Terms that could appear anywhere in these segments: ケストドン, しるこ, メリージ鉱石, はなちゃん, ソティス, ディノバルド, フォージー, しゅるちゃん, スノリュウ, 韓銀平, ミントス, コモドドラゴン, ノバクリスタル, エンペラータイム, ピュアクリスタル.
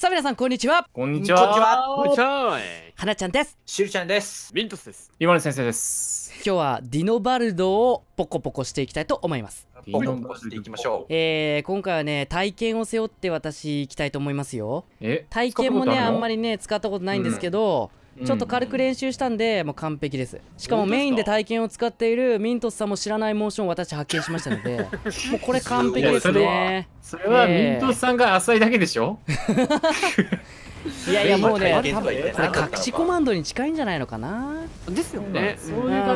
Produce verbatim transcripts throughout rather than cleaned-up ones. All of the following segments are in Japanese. さあ皆さんこんにちは。こんにちは。こんにちは。はなちゃんです。しゅるちゃんです。ミントスです。今の先生です。今日はディノバルドをポコポコしていきたいと思います。ポコポコしていきましょう。えー、今回はね体験を背負って私行きたいと思いますよ。え？体験もねあんまりね使ったことないんですけど。ちょっと軽く練習したんでもう完璧です。しかもメインで体験を使っているミントスさんも知らないモーションを私発見しましたのでもうこれ完璧ですね。それはミントスさんが浅いだけでしょ。いやいやもうね隠しコマンドに近いんじゃないのかなですよね。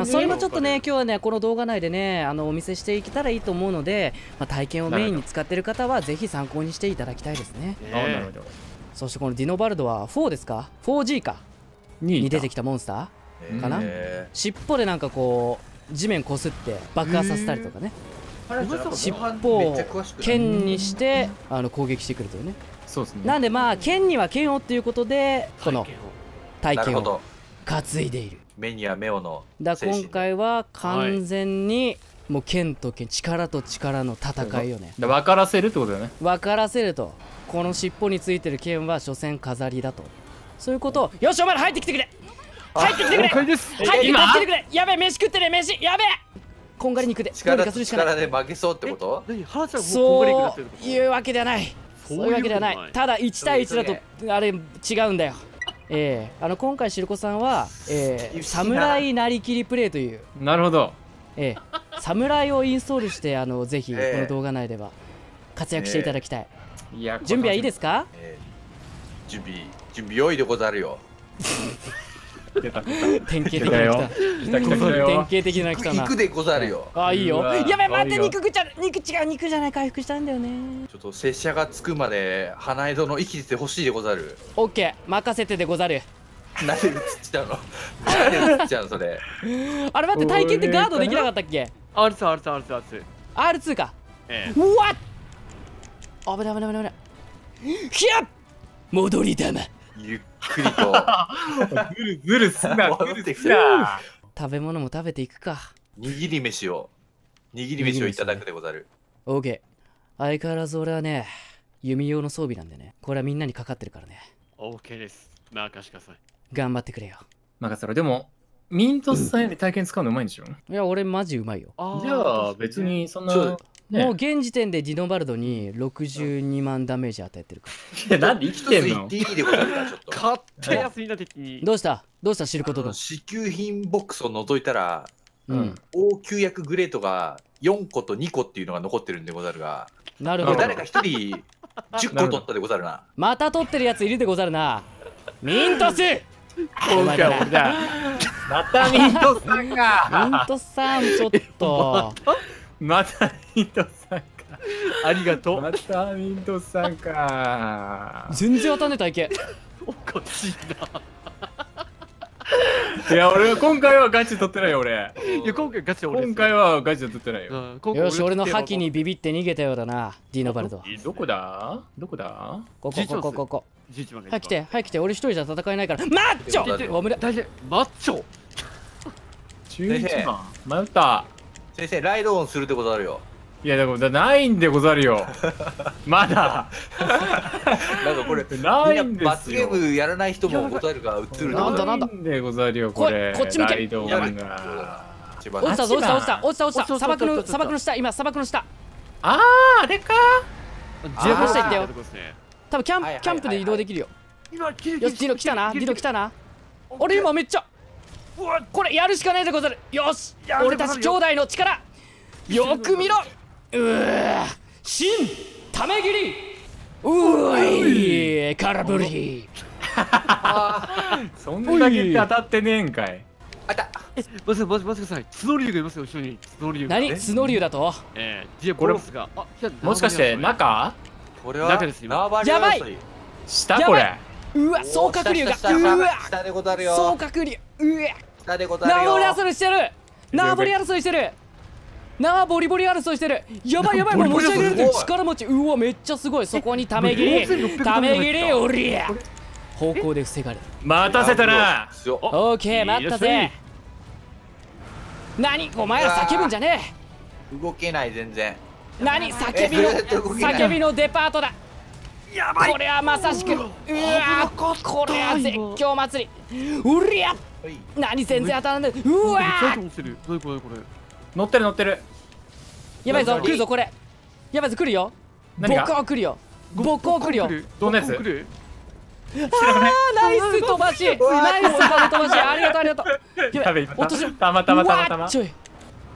それもちょっとね今日はねこの動画内でねあのお見せしていけたらいいと思うので、まあ、体験をメインに使ってる方はぜひ参考にしていただきたいですね。なるほど。そしてこのディノバルドはフォーですか フォージー かに出てきたモンスターかな。尻尾でなんかこう地面こすって爆破させたりとかね、尻尾を剣にしてあの攻撃してくるというね。そうですね。なんでまあ剣には剣をっていうことでこの体験を担いでいる。目には目をのだ今回は完全にもう剣と剣、力と力の戦いよね。分からせるってことだよね。分からせるとこの尻尾についてる剣は所詮飾りだと。そういうことをよしお前ら入ってきてくれ入ってきてくれ入ってきてくれ。やべえ飯食ってね飯やべえこんがり肉で力で負けそうってこと。そういうわけではない。そういうわけではない。ただいちたいいちだとあれ違うんだよ。ええあの今回しるこさんは侍なりきりプレイという。なるほど。ええ侍をインストールしてあのぜひこの動画内では活躍していただきたい。準備はいいですか。準備準備良いでござるよ。典型的な典型的な来たな。肉でござるよ。ああいいよ。やべ待って肉食っちゃ肉違う肉じゃない回復したんだよね。ちょっと拙者がつくまで花江戸の生きててほしいでござる。オッケー任せてでござる。なんで映っちゃうの。なんで映っちゃうのそれ。あれ待って体験ってガードできなかったっけ。アールツー アールツー アールツー アールツー か。うわっ。あぶねあぶねあぶねあぶね。ひゃっ。戻りだな。ゆっくりとずるずるすな戻ってきた。食べ物も食べていくか。握り飯を握り飯をいただくでござる。オーケー。相変わらず俺はね弓用の装備なんでねこれはみんなにかかってるからね。オーケーです。任せてください。頑張ってくれよ。任せろ。でもミントスさんより体験使うのうまいんでしょ。いや俺マジうまいよ。じゃあ別にそんなもう現時点でディノバルドにろくじゅうにまんダメージ与えてるから。いやなんで生きてんの。勝手休みな的に。どうしたどうした知ることと。支給品ボックスを除いたら、応急薬グレートがよんことにこっていうのが残ってるんでござるが。なるほど。誰かひとりじゅっこ取ったでござるな。また取ってるやついるでござるな。ミントス。今回は俺だ。またミントスさんが。ミントスさんちょっと。またミントさんか。ありがとう。またミントさんか。全然当たんねえ体型。おかしいな。いや俺は今回はガチで取ってないよ俺。いや今回ガチで俺。今回はガチで取ってないよ。よし俺の覇気にビビって逃げたようだなディノバルド。どこだどこだ。ここここここ。早く来て早く来て俺一人じゃ戦えないから。マッチョ。大丈夫マッチョ。じゅういちばん迷った。先生ライドオンするでござるよ。いやでもないんでござるよ。まだなんかこれないんですよ。罰ゲームやらない人もござるが映るなんだなんだでござるよ。これこっち向け。ライドオンが落ちた落ちた落ちた落ちた落ちた。砂漠の砂漠の下今砂漠の下。あああれか。砂漠下行ったよ。多分キャンプキャンプで移動できるよ。よしディノ来たなディノ来たな。俺今めっちゃ。これやるしかないでござる。よし俺たち兄弟の力よく見ろ。うー新ため切りうーい空振り。そんだけ当たってねえんかい。あったえマジマジマジください。スノリュウがいますよ後ろに。スノリュウ何スノリュウだと。ええこれもしかして中これは中です今。やばい下これうわ総角竜がうわ総角竜うえ縄ボリ争いしてる縄ボリ争いしてる縄ボリボリ争いしてる。やばいやばいもう持ち上げるって力持ち。うわめっちゃすごい。そこにため切りため切りおりゃ方向で防がれる。待たせたな。オーケー待ったぜ。何お前ら叫ぶんじゃねえ。動けない全然。何叫びの叫びのデパートだ。やばい、これはまさしく、うわー、これは絶叫祭り。うりゃ、何全然当たらない。うわー、どれこれこれ、乗ってる乗ってる。やばいぞ、来るぞこれ。やばいぞ、来るよ。ボコ来るよ。ボコ来るよ。どんなやつ？ああ、ナイス飛ばし、ナイス飛ばし、ありがとうありがとう。やべ、落とし、たまたまたまたま。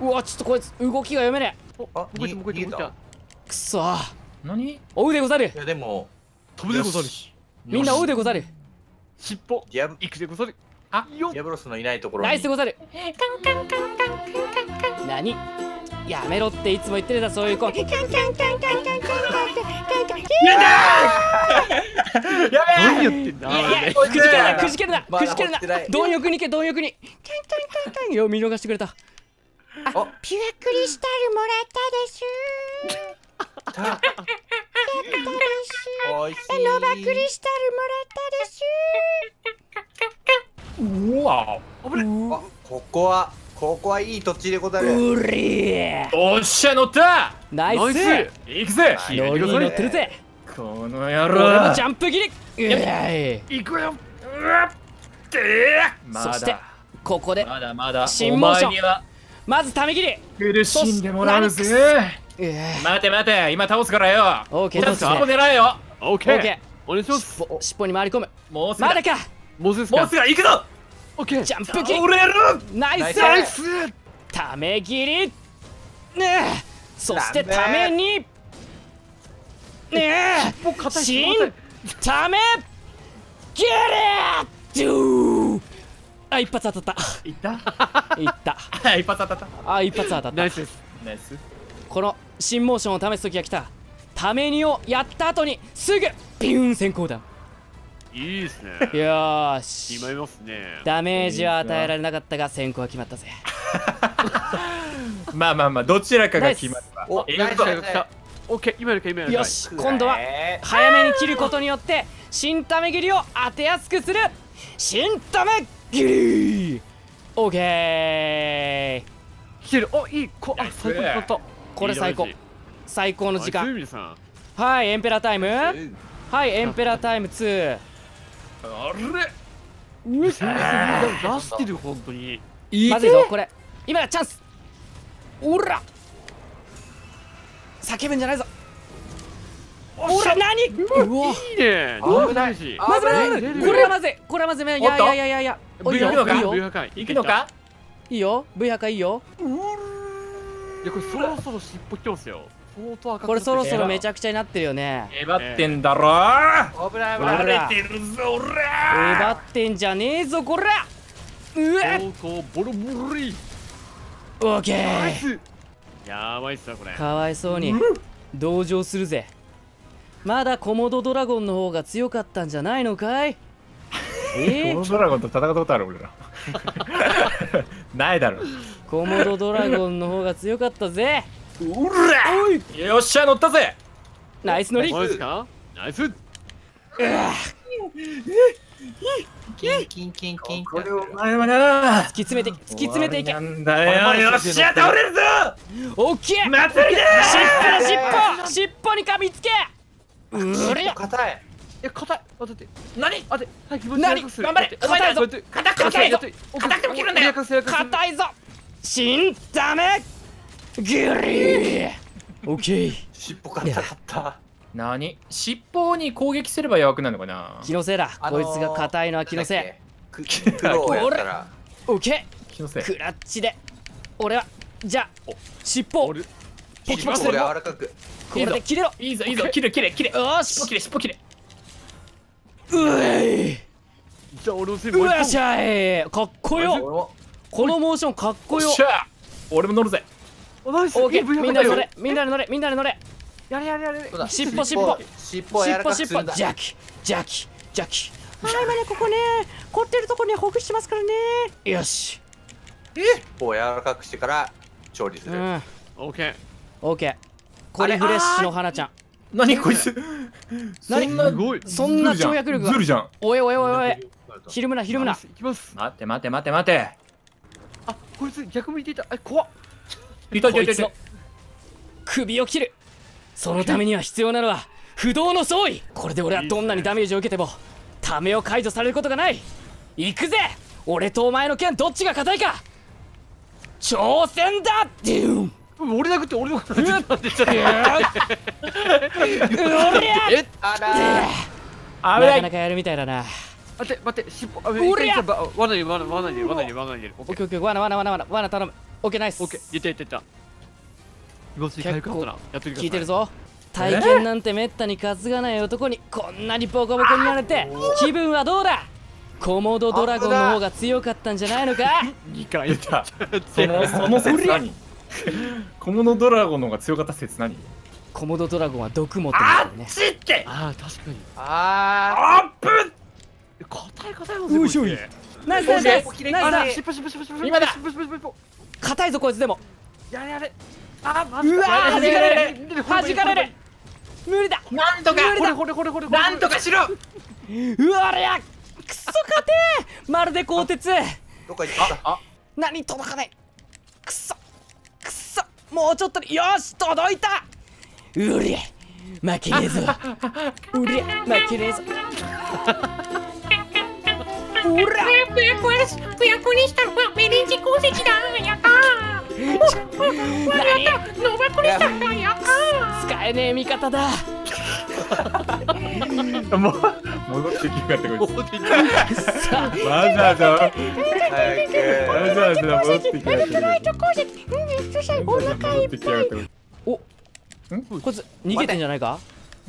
うわ、ちょっとこいつ動きが読めねえ。あ、動いて動いて動いた。くそー。何？追うでござる。いやでも飛ぶでござる。みんな追うでござる。尻尾行くでござる。あ、ディアブロスのいないところ。ナイスでござる。カンカンカンカンカンカン。何？やめろっていつも言ってるだ、そういう子。カンカンカンカンカンカンカンカン。やだ。やめ。くじけるな、くじけるな、くじけるな。貪欲に行け、貪欲に。カンカンカンカン。よ、見逃してくれた。あ、ピュアクリスタルもらったでしゅ。ノバクリスタルもらったでしゅ。うわ、ここはここはいい土地でござる。うりー、おっしゃ乗った、ナイス、いくぜ、乗ってるぜこの野郎。ジャンプ切れいくよ。そしてここで新モーション、まずため切り、苦しんでもらうぜ。待て待て、今倒すからよ。オーケーですか。あ、狙えよ。オーケー。お願いします。尻尾に回り込む。もうすぐ。まだか。もうすぐ。もうすぐ行くぞ。オーケー。ジャンプ切り。折れる。ナイス。ナイス。ため切り。ねえ。そしてために。ねえ。新ため切り。あ、一発当たった。いった。いった。一発当たった。あ、一発当たった。ナイスです。ナイス。この新モーションを試す時が来た。ためにをやった後にすぐビューン先行弾。いいですね。よーし、決まりますね。ダメージは与えられなかったが先行は決まったぜ。まあまあまあ、どちらかが決まれば。お、ナイス。オッケー、今やるか今やるか。よし、今度は早めに切ることによって新ため切りを当てやすくする。新ため切り。オッケー。来てる。お、いい。こ、あ、最高になった。これ最高、最高の時間。はい、エンペラータイム、はいエンペラータイムツー。あれ、うえ、出してる本当に。まずいぞこれ。今がチャンス。おら、叫ぶんじゃないぞ。おら、何？うわ、いいね。危ないし。まずい、これはまずい、これはまずい。いやいやいやいやいや。いいよ、いいよ。いくのか？いいよ、V破壊いいよ。いや、これそろそろ尻尾きてますよ。相当赤くなってる。これそろそろめちゃくちゃになってるよね。えばってんだろー。危ない危ない。奪われてるぞおら。奪ってんじゃねえぞこら。うわ。相当ボロボロい。オーケー。やばいっすわこれ。かわいそうに。同情するぜ。まだコモドドラゴンの方が強かったんじゃないのかい？え？コモドドラゴンと戦ったことある俺ら。ないだろ。コモドドラゴンの方が強かったぜ。うら、よっしゃ乗ったぜ。ナイス乗り。ナイスか？ナイス。うわ。キンキンキンキン。これを前まで突き詰めて突き詰めていけ。なんだよ。よっしゃ倒れるぞ。オッケー。まつりで。尻尾尻尾尻尾に噛みつけ。うれ。硬い。え、硬い。待って。何？待って。何？頑張れ。硬いぞ。硬硬いぞ。硬くても切るんだよ。硬いぞ。新ダメグリー。オッケー。尻尾硬かった。なに？尻尾に攻撃すれば弱くなるのかな？気のせいだ。こいつが硬いのは気のせい。俺。オッケー。気のせい。クラッチで。俺はじゃあ尻尾。ポキポキする。これで切れろ。いいぞいいぞ。切れ切れ切れ。よし。尻尾切れ尻尾切れ。うえい。じゃあ俺のせい。うわしゃい。かっこよ。このモーションかっこよ。俺も乗るぜ。オーケー、みんなで乗れ、みんなで乗れ、みんなで乗れ。やれやれやれ。尻尾尻尾尻尾尻尾尻尾。ジャキジャキジャキ。はい、まだここね、凝ってるとこね、ほぐしてますからね。よし。え？こう柔らかくしてから調理する。オーケーオーケー。これフレッシュの花ちゃん。何こいつ？何？そんな跳躍力が。ズルじゃん。おいおいおいおい。ひるむなひるむな。行きます。待って待って待って待て。あ、こいつ逆向いていた。え、怖っ。いたいたいたいた。首を切る。そのためには必要なのは不動の総意。これで俺はどんなにダメージを受けてもためを解除されることがない。行くぜ、俺とお前の剣どっちが硬いか挑戦だ。デュン、俺なくて俺のことなんて言っちゃった。なかなかやるみたいだな。待って待って、尻尾。俺や。罠に罠罠に罠に罠に。オッケーオッケー、罠罠罠罠罠頼む。オッケーナイス。オッケー、出て出てた。結構やってる。聞いてるぞ。体験なんてめったに担がない男にこんなにボコボコになれて気分はどうだ。コモドドラゴンの方が強かったんじゃないのか。二回言った。そのその説何。コモドドラゴンの方が強かった説何？コモドドラゴンは毒持ってますよね。あっちって。ああ確かに。ああ。アップ。硬い硬いもんね。うしょい。ナイスナイスナイス。ナイス。シュプシュプシュプシュプ。今だ。シュプシュプシュプシュプ。硬いぞこいつでも。やれやれ。ああ。うわあ。弾かれる。弾かれる。無理だ。なんとか。これこれこれこれ。なんとかしろ。うわあれや。クソ硬い。まるで鋼鉄。どっか行った。ああ。何届かない。クソ。もうちょっと、よし届いた。うりゃ負けねえぞ。うりゃ負けねえぞ。うらぷやぷやぷやぷにしたのはメリージ鉱石だ。やったー。やったノバクリした。やったー。使えねえ味方だ。もう戻ってきやがってこいつ。わざわざわざわざ戻ってきやがって。おっこいつ逃げてんじゃないか。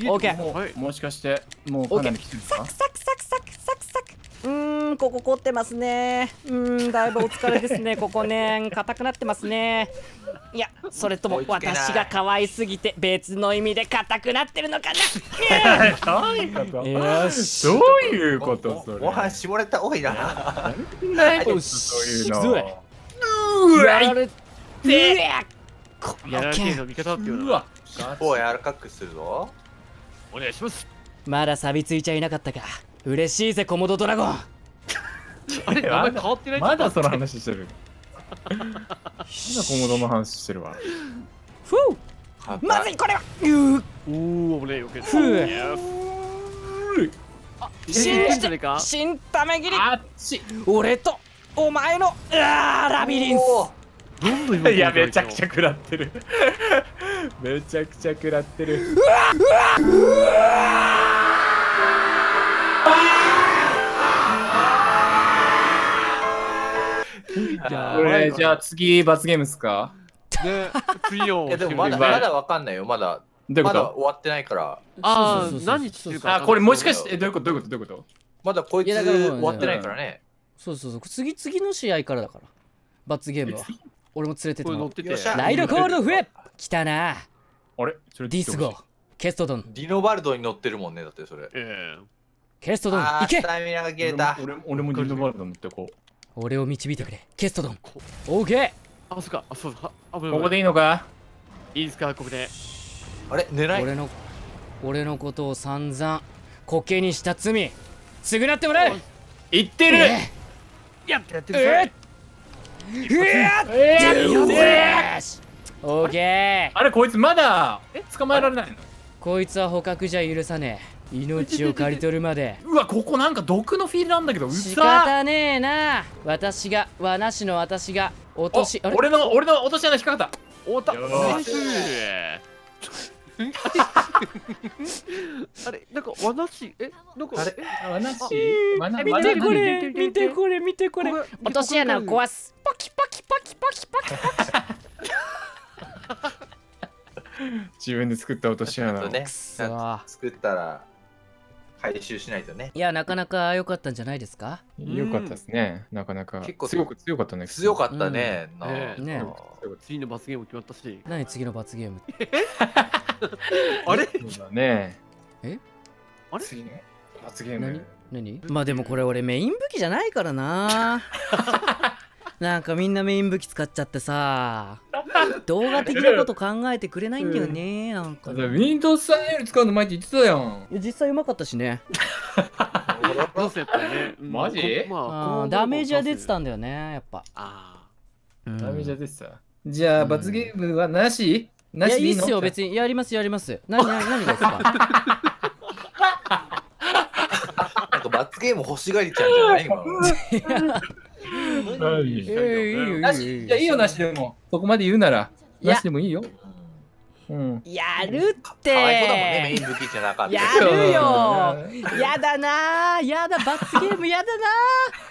オッケー、もしかしてもうかなり来てるんですか。サクサクサクサクサクサク。うーん、ここ凝ってますね。うーん、だいぶお疲れですね。ここね硬くなってますね。いや、それとも私が可愛すぎて別の意味で硬くなってるのかな。どういうことそれ。ご飯絞れた多いな。やるってこの剣を柔らかくするぞ。お願いします。まだ錆びついちゃいなかったか。嬉しいぜコモドドラゴン。あれあんまり変わってない。まだその話してる。コモドの話してるわ。ふう、まずいこれは。うう、俺よけ。ふう。新新ため切り。俺とお前のラビリンス。いやめちゃくちゃ食らってる。めちゃくちゃ食らってる。うわうわうわ。これじゃあ次罰ゲームっすか。で次を。いやでもまだまだわかんないよ。まだまだ終わってないから。ああ何してるか。あ、これもしかしてどういうことどういうことどういうこと。まだこいつ終わってないからね。そうそうそう、次次の試合からだから罰ゲームは。俺も連れてってもらう。ライドコールドフェ来たな。あれディスゴケストドンディノバルドに乗ってるもんね。だってそれケストドン行け。スタミナが切れた。俺もディノバルド乗ってこう。俺を導いてくれケストドン。オーケー。あ、そっか、あ、そうだ。ここでいいのか。いいですか、ここで。あれ、狙い。俺の、俺のことを散々コケにした罪、償ってもらう。言ってる。やってやってる。ええ。ええ。よし。オーケー。あれ、こいつまだ捕まえられないの。こいつは捕獲じゃ許さねえ。命を刈り取るまで。うわ、ここなんか毒のフィールなんだけど。うっさー。仕方ねえな。私が罠師の私が落とし。俺の俺の落とし穴引っかかった。おた。あれなんか罠師、えなんかあれ罠師。見てこれ見てこれ見てこれ。落とし穴を壊す。パキパキパキパキパキパキ。自分で作った落とし穴をね。作ったら。回収しないとね。いや、なかなか良かったんじゃないですか。良かったですね。なかなか結構強く強かったね。強かったね。ね、次の罰ゲーム決まったし。何次の罰ゲーム。あれ。ね。え。あれ。次ね。罰ゲーム。何。まあ、でも、これ俺メイン武器じゃないからな。なんかみんなメイン武器使っちゃってさ。動画的なこと考えてくれないんだよね。なんかウィンドウズさんより使うの前って言ってたやん。実際うまかったしね。マジダメージは出てたんだよねやっぱ。ダメージは出てた。じゃあ罰ゲームはなし。なしでいいの？いや、いいっすよ、別に。やります、やります。何、何ですか？なんか罰ゲーム欲しがりちゃうんじゃない？今。いや、いいよ、なしでも。そこまで言うなら、なしでもいいよ。やるってやるよ、やだな、やだ、罰ゲームやだ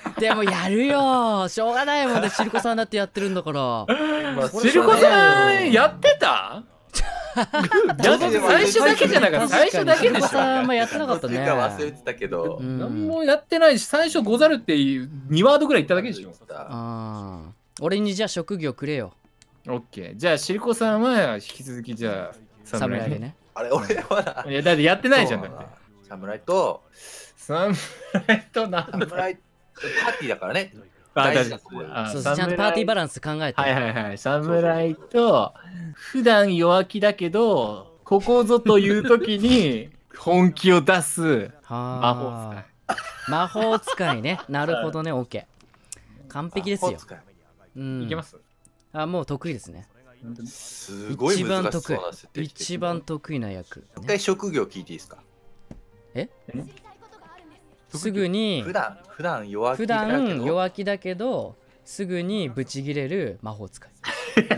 な。でもやるよ、しょうがないもんね。シルコさんだってやってるんだから。シルコさんやってた最初だけじゃなかった？最初だけでしょ。シルコさんもやってなかったね。忘れてたけど、何もやってないし、最初ござるってにワードぐらい言っただけでしょ。俺にじゃあ職業くれよ。オッケー。じゃあシルコさんは引き続き、じゃあ侍でね。あれ、俺はないや、だってやってないじゃん。だって侍と侍となんだ、侍パーティーだからね。大事なところ。そうそう、ちゃんとパーティーバランス考えて。はいはいはい。侍と普段弱気だけど、ここぞという時に本気を出す魔法使い。魔法使いね。なるほどね。オッケー。完璧ですよ。いけます？あ、もう得意ですね。すごい難しそうな設定。一番得意な役。一回職業聞いていいですか？え？すぐに普段普段弱気だけど、普段弱気だけどすぐにブチギレる魔法使い。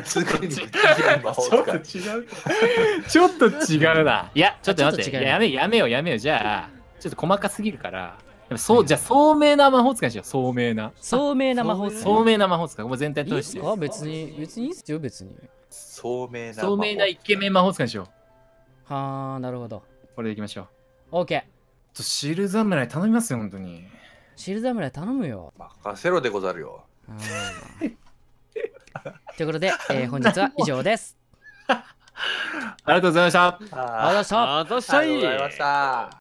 すぐにブチギレる魔法使い。ちょっと違う。ちょっと違うな。いや、ちょっと待って。やめやめよやめよ。じゃあちょっと細かすぎるから。そう、じゃあ聡明な魔法使いにしよう。聡明な聡明な魔法使い。聡明な魔法使い、もう全体通していいっすか？別に別にいいっすよ。別に聡明な聡明なイケメン魔法使いにしよう。はあ、なるほど。これでいきましょう。オーケー。ちょ、シル侍頼みますよ。本当にシル侍頼むよ。任せろでござるよ。ということで、えー、本日は以上です。ありがとうございました。ありがとうございました。ありがとうございました。